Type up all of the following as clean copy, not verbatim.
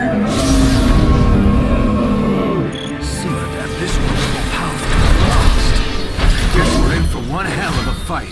Seemed that this wonderful power got lost. Guess we're in for one hell of a fight.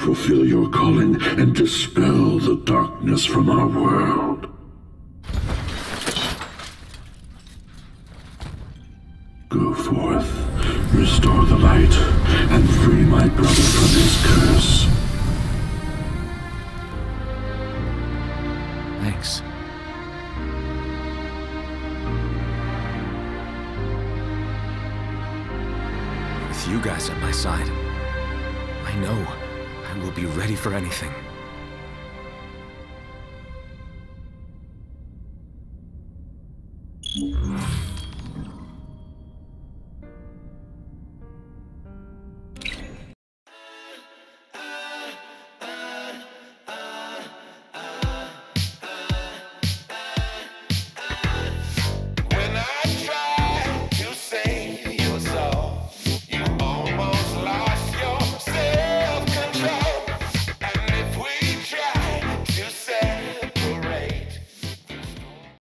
Fulfill your calling and dispel the darkness from our world. Go forth, restore the light, and free my brother from his curse. Thanks. With you guys at my side, I know I will be ready for anything.